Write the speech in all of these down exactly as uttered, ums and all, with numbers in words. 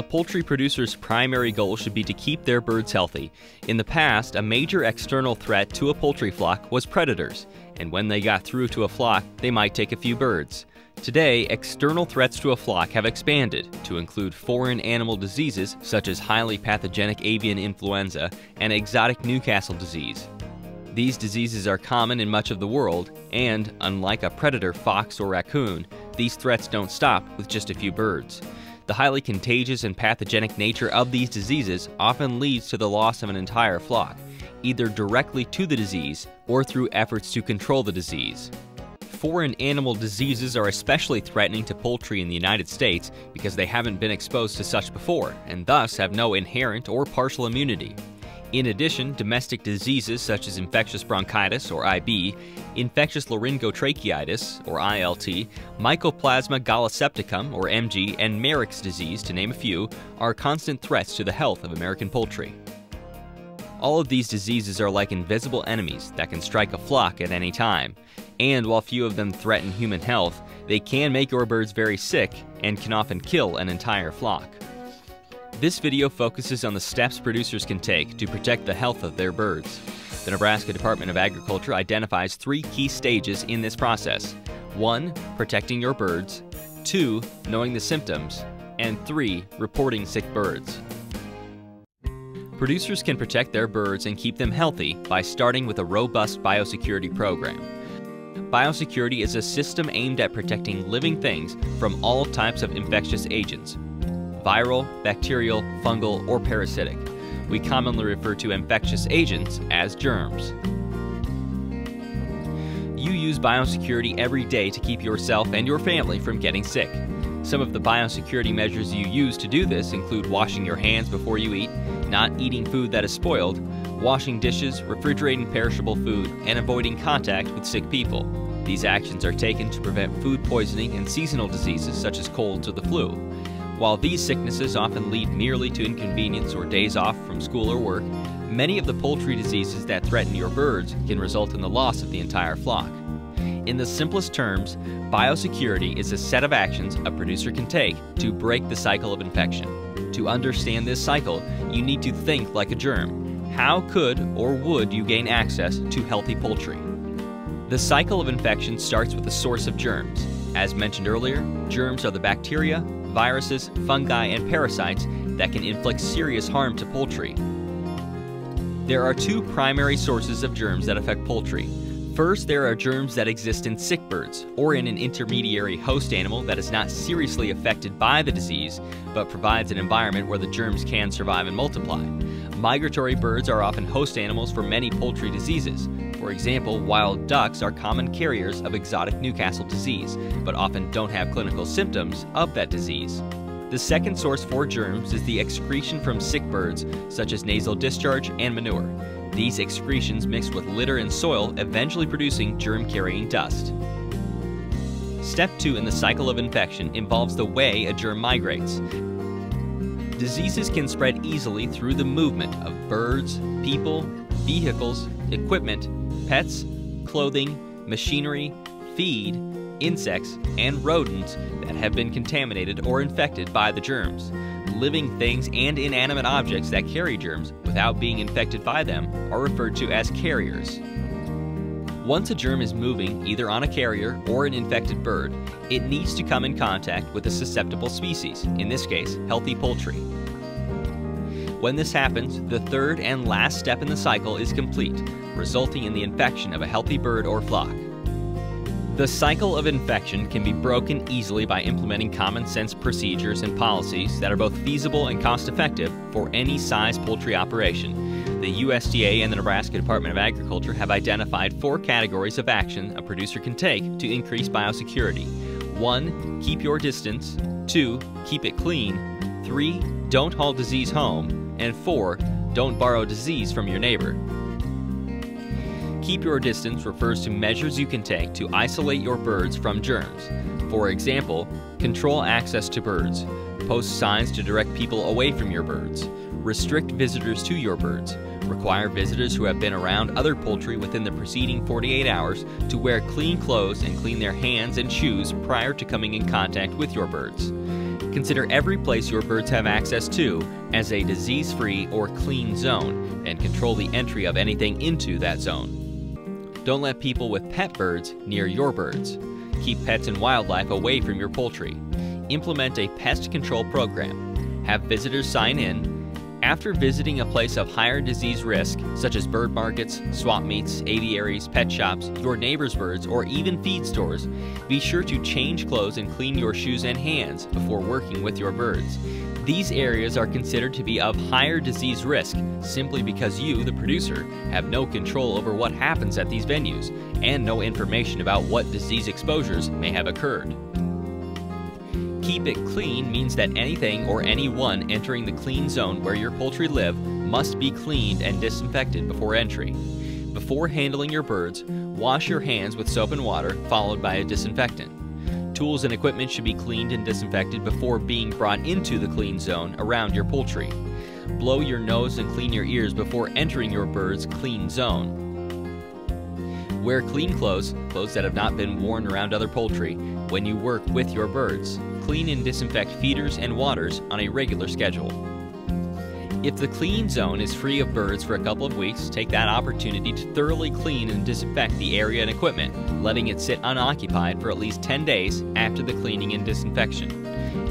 a poultry producer's primary goal should be to keep their birds healthy. In the past, a major external threat to a poultry flock was predators, and when they got through to a flock, they might take a few birds. Today, external threats to a flock have expanded to include foreign animal diseases such as highly pathogenic avian influenza and exotic Newcastle disease. These diseases are common in much of the world, and unlike a predator fox or raccoon, these threats don't stop with just a few birds. The highly contagious and pathogenic nature of these diseases often leads to the loss of an entire flock, either directly to the disease or through efforts to control the disease. Foreign animal diseases are especially threatening to poultry in the United States because they haven't been exposed to such before, and thus have no inherent or partial immunity. In addition, domestic diseases such as infectious bronchitis, or I B, infectious laryngotracheitis, or I L T, mycoplasma gallisepticum, or M G, and Marek's disease, to name a few, are constant threats to the health of American poultry. All of these diseases are like invisible enemies that can strike a flock at any time, and while few of them threaten human health, they can make your birds very sick and can often kill an entire flock. This video focuses on the steps producers can take to protect the health of their birds. The Nebraska Department of Agriculture identifies three key stages in this process. One, protecting your birds. Two, knowing the symptoms. And three, reporting sick birds. Producers can protect their birds and keep them healthy by starting with a robust biosecurity program. Biosecurity is a system aimed at protecting living things from all types of infectious agents: viral, bacterial, fungal, or parasitic. We commonly refer to infectious agents as germs. You use biosecurity every day to keep yourself and your family from getting sick. Some of the biosecurity measures you use to do this include washing your hands before you eat, not eating food that is spoiled, washing dishes, refrigerating perishable food, and avoiding contact with sick people. These actions are taken to prevent food poisoning and seasonal diseases such as colds or the flu. While these sicknesses often lead merely to inconvenience or days off from school or work, many of the poultry diseases that threaten your birds can result in the loss of the entire flock. In the simplest terms, biosecurity is a set of actions a producer can take to break the cycle of infection. To understand this cycle, you need to think like a germ. How could or would you gain access to healthy poultry? The cycle of infection starts with the source of germs. As mentioned earlier, germs are the bacteria, viruses, fungi, and parasites that can inflict serious harm to poultry. There are two primary sources of germs that affect poultry. First, there are germs that exist in sick birds or in an intermediary host animal that is not seriously affected by the disease but provides an environment where the germs can survive and multiply. Migratory birds are often host animals for many poultry diseases. For example, wild ducks are common carriers of exotic Newcastle disease, but often don't have clinical symptoms of that disease. The second source for germs is the excretion from sick birds, such as nasal discharge and manure. These excretions mixed with litter and soil, eventually producing germ-carrying dust. Step two in the cycle of infection involves the way a germ migrates. Diseases can spread easily through the movement of birds, people, vehicles, equipment, pets, clothing, machinery, feed, insects, and rodents that have been contaminated or infected by the germs. Living things and inanimate objects that carry germs without being infected by them are referred to as carriers. Once a germ is moving either on a carrier or an infected bird, it needs to come in contact with a susceptible species, in this case, healthy poultry. When this happens, the third and last step in the cycle is complete, resulting in the infection of a healthy bird or flock. The cycle of infection can be broken easily by implementing common sense procedures and policies that are both feasible and cost-effective for any size poultry operation. The U S D A and the Nebraska Department of Agriculture have identified four categories of action a producer can take to increase biosecurity. One, keep your distance. Two, keep it clean. Three, don't haul disease home. And four, don't borrow disease from your neighbor. Keep your distance refers to measures you can take to isolate your birds from germs. For example, control access to birds, post signs to direct people away from your birds, restrict visitors to your birds, require visitors who have been around other poultry within the preceding forty-eight hours to wear clean clothes and clean their hands and shoes prior to coming in contact with your birds. Consider every place your birds have access to as a disease-free or clean zone and control the entry of anything into that zone. Don't let people with pet birds near your birds. Keep pets and wildlife away from your poultry. Implement a pest control program. Have visitors sign in. After visiting a place of higher disease risk, such as bird markets, swap meets, aviaries, pet shops, your neighbor's birds, or even feed stores, be sure to change clothes and clean your shoes and hands before working with your birds. These areas are considered to be of higher disease risk simply because you, the producer, have no control over what happens at these venues and no information about what disease exposures may have occurred. Keep it clean means that anything or anyone entering the clean zone where your poultry live must be cleaned and disinfected before entry. Before handling your birds, wash your hands with soap and water followed by a disinfectant. Tools and equipment should be cleaned and disinfected before being brought into the clean zone around your poultry. Blow your nose and clean your ears before entering your bird's clean zone. Wear clean clothes, clothes that have not been worn around other poultry, when you work with your birds. Clean and disinfect feeders and waters on a regular schedule. If the clean zone is free of birds for a couple of weeks, take that opportunity to thoroughly clean and disinfect the area and equipment, letting it sit unoccupied for at least ten days after the cleaning and disinfection.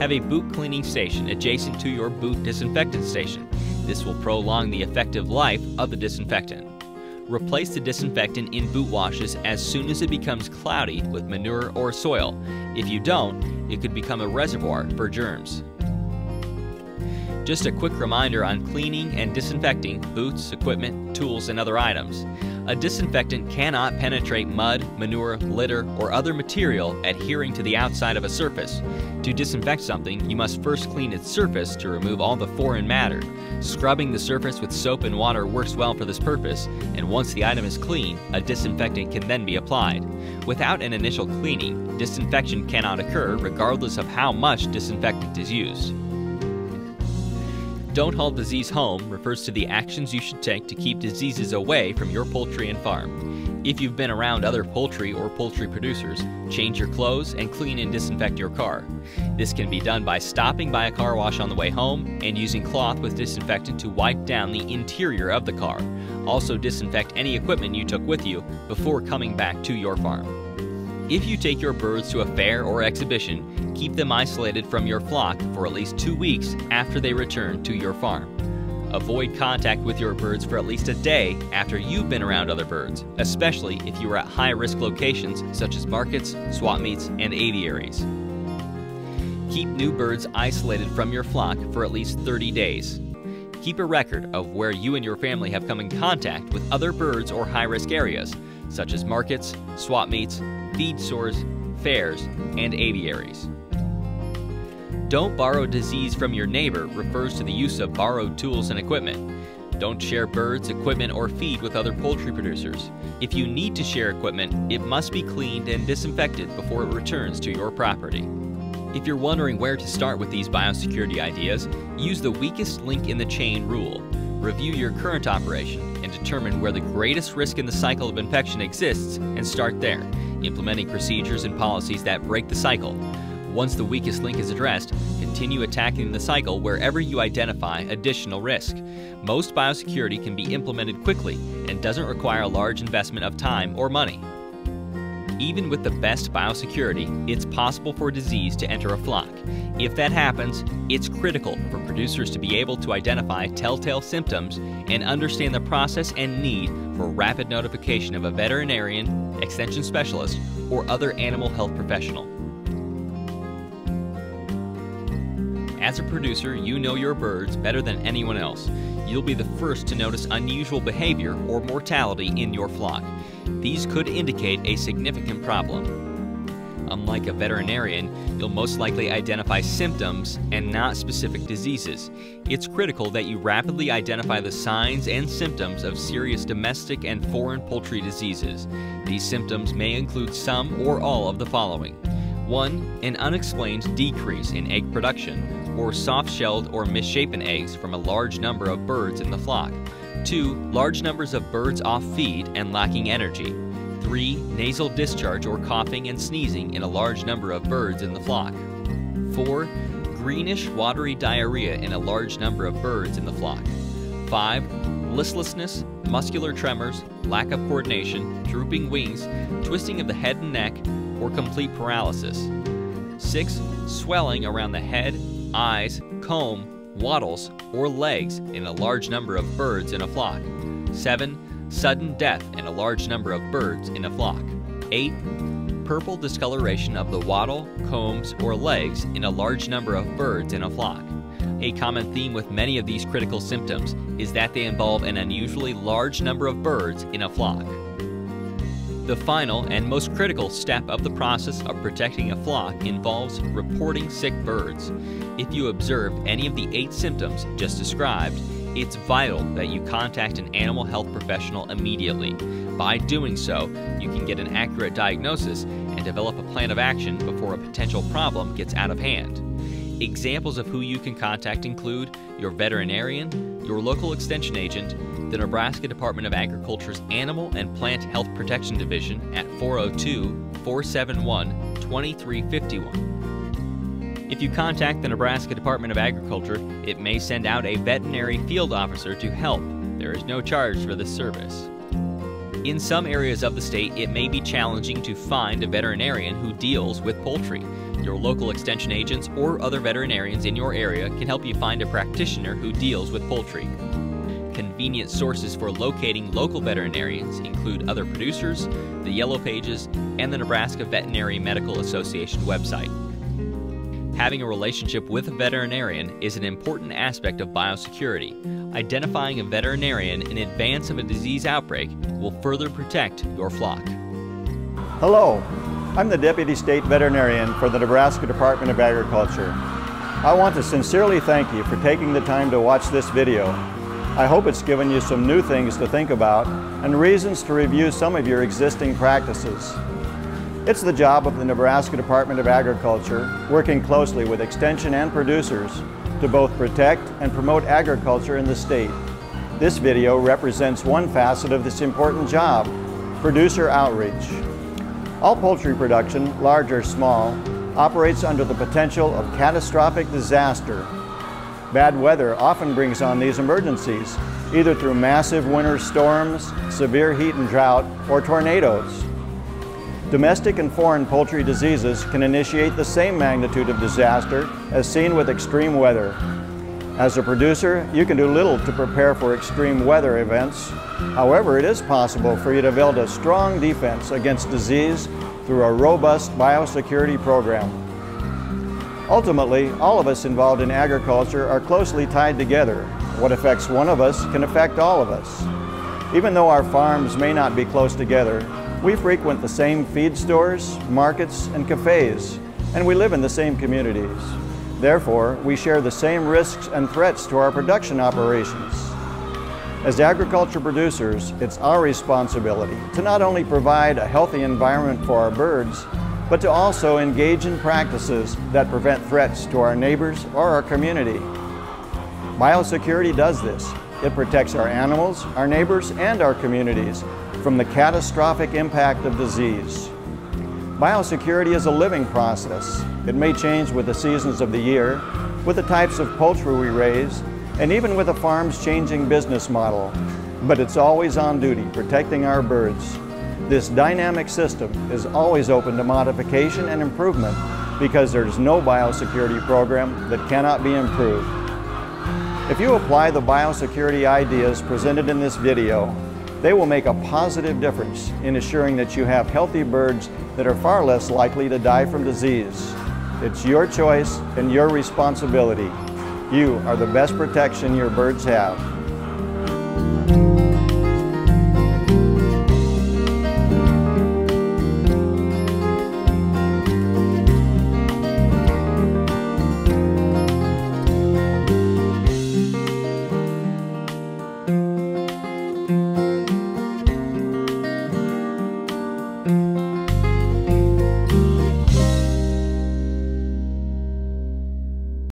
Have a boot cleaning station adjacent to your boot disinfectant station. This will prolong the effective life of the disinfectant. Replace the disinfectant in boot washes as soon as it becomes cloudy with manure or soil. If you don't, it could become a reservoir for germs. Just a quick reminder on cleaning and disinfecting boots, equipment, tools, and other items. A disinfectant cannot penetrate mud, manure, litter, or other material adhering to the outside of a surface. To disinfect something, you must first clean its surface to remove all the foreign matter. Scrubbing the surface with soap and water works well for this purpose, and once the item is clean, a disinfectant can then be applied. Without an initial cleaning, disinfection cannot occur regardless of how much disinfectant is used. Don't haul disease home refers to the actions you should take to keep diseases away from your poultry and farm. If you've been around other poultry or poultry producers, change your clothes and clean and disinfect your car. This can be done by stopping by a car wash on the way home and using cloth with disinfectant to wipe down the interior of the car. Also disinfect any equipment you took with you before coming back to your farm. If you take your birds to a fair or exhibition, keep them isolated from your flock for at least two weeks after they return to your farm. Avoid contact with your birds for at least a day after you've been around other birds, especially if you are at high-risk locations such as markets, swap meets, and aviaries. Keep new birds isolated from your flock for at least thirty days. Keep a record of where you and your family have come in contact with other birds or high-risk areas, such as markets, swap meets, feed stores, fairs, and aviaries. Don't borrow disease from your neighbor refers to the use of borrowed tools and equipment. Don't share birds, equipment, or feed with other poultry producers. If you need to share equipment, it must be cleaned and disinfected before it returns to your property. If you're wondering where to start with these biosecurity ideas, use the weakest link in the chain rule. Review your current operation and determine where the greatest risk in the cycle of infection exists and start there, implementing procedures and policies that break the cycle. Once the weakest link is addressed, continue attacking the cycle wherever you identify additional risk. Most biosecurity can be implemented quickly and doesn't require a large investment of time or money. Even with the best biosecurity, it's possible for disease to enter a flock. If that happens, it's critical for producers to be able to identify telltale symptoms and understand the process and need for rapid notification of a veterinarian, extension specialist, or other animal health professional. As a producer, you know your birds better than anyone else. You'll be the first to notice unusual behavior or mortality in your flock. These could indicate a significant problem. Unlike a veterinarian, you'll most likely identify symptoms and not specific diseases. It's critical that you rapidly identify the signs and symptoms of serious domestic and foreign poultry diseases. These symptoms may include some or all of the following. One, an unexplained decrease in egg production, or soft-shelled or misshapen eggs from a large number of birds in the flock. Two, large numbers of birds off feed and lacking energy. Three, nasal discharge or coughing and sneezing in a large number of birds in the flock. Four, greenish, watery diarrhea in a large number of birds in the flock. five. Listlessness, muscular tremors, lack of coordination, drooping wings, twisting of the head and neck, or complete paralysis. six. Swelling around the head, eyes, comb, wattles, or legs in a large number of birds in a flock. seven. Sudden death in a large number of birds in a flock. eight. Purple discoloration of the wattle, combs, or legs in a large number of birds in a flock. A common theme with many of these critical symptoms is that they involve an unusually large number of birds in a flock. The final and most critical step of the process of protecting a flock involves reporting sick birds. If you observe any of the eight symptoms just described, it's vital that you contact an animal health professional immediately. By doing so, you can get an accurate diagnosis and develop a plan of action before a potential problem gets out of hand. Examples of who you can contact include your veterinarian, your local extension agent, the Nebraska Department of Agriculture's Animal and Plant Health Protection Division at four oh two, four seven one, two three five one. If you contact the Nebraska Department of Agriculture, it may send out a veterinary field officer to help. There is no charge for this service. In some areas of the state, it may be challenging to find a veterinarian who deals with poultry. Your local extension agents or other veterinarians in your area can help you find a practitioner who deals with poultry. Convenient sources for locating local veterinarians include other producers, the Yellow Pages, and the Nebraska Veterinary Medical Association website. Having a relationship with a veterinarian is an important aspect of biosecurity. Identifying a veterinarian in advance of a disease outbreak will further protect your flock. Hello, I'm the Deputy State Veterinarian for the Nebraska Department of Agriculture. I want to sincerely thank you for taking the time to watch this video. I hope it's given you some new things to think about and reasons to review some of your existing practices. It's the job of the Nebraska Department of Agriculture, working closely with extension and producers, to both protect and promote agriculture in the state. This video represents one facet of this important job, producer outreach. All poultry production, large or small, operates under the potential of catastrophic disaster. Bad weather often brings on these emergencies, either through massive winter storms, severe heat and drought, or tornadoes. Domestic and foreign poultry diseases can initiate the same magnitude of disaster as seen with extreme weather. As a producer, you can do little to prepare for extreme weather events. However, it is possible for you to build a strong defense against disease through a robust biosecurity program. Ultimately, all of us involved in agriculture are closely tied together. What affects one of us can affect all of us. Even though our farms may not be close together, we frequent the same feed stores, markets, and cafes, and we live in the same communities. Therefore, we share the same risks and threats to our production operations. As agriculture producers, it's our responsibility to not only provide a healthy environment for our birds, but to also engage in practices that prevent threats to our neighbors or our community. Biosecurity does this. It protects our animals, our neighbors, and our communities from the catastrophic impact of disease. Biosecurity is a living process. It may change with the seasons of the year, with the types of poultry we raise, and even with a farm's changing business model. But it's always on duty, protecting our birds. This dynamic system is always open to modification and improvement because there's no biosecurity program that cannot be improved. If you apply the biosecurity ideas presented in this video, they will make a positive difference in assuring that you have healthy birds that are far less likely to die from disease. It's your choice and your responsibility. You are the best protection your birds have.